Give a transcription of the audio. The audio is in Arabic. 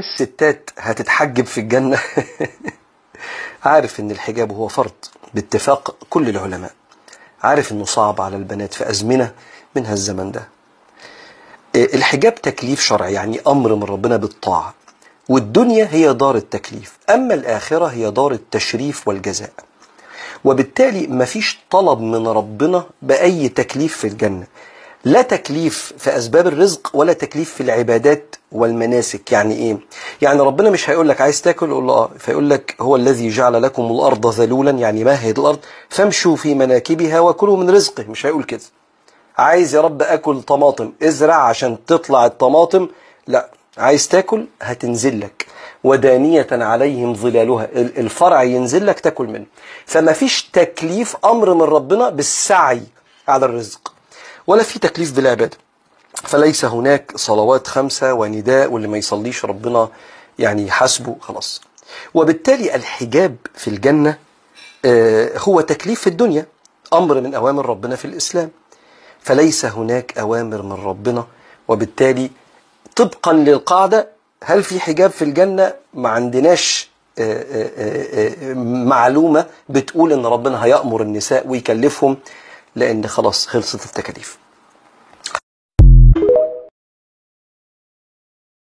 الستات هتتحجب في الجنة؟ عارف ان الحجاب هو فرض باتفاق كل العلماء، عارف انه صعب على البنات في أزمنة منها الزمن ده. الحجاب تكليف شرعي، يعني أمر من ربنا بالطاعة، والدنيا هي دار التكليف، أما الآخرة هي دار التشريف والجزاء، وبالتالي مفيش طلب من ربنا بأي تكليف في الجنة، لا تكليف في أسباب الرزق ولا تكليف في العبادات والمناسك. يعني إيه؟ يعني ربنا مش هيقول لك عايز تاكل؟ قول له آه، فيقول لك هو الذي جعل لكم الأرض ذلولا، يعني مهد الأرض فامشوا في مناكبها وكلوا من رزقه. مش هيقول كده عايز يا رب أكل طماطم، ازرع عشان تطلع الطماطم، لا، عايز تاكل هتنزل لك، ودانية عليهم ظلالها، الفرع ينزل لك تاكل منه. فما فيش تكليف أمر من ربنا بالسعي على الرزق، ولا في تكليف بالعبادة. فليس هناك صلوات 5 ونداء، واللي ما يصليش ربنا يعني حسبه خلاص. وبالتالي الحجاب في الجنة هو تكليف في الدنيا، أمر من أوامر ربنا في الإسلام. فليس هناك أوامر من ربنا، وبالتالي طبقا للقاعدة هل في حجاب في الجنة؟ ما عندناش معلومة بتقول إن ربنا هيأمر النساء ويكلفهم، لأن خلاص خلصت التكاليف.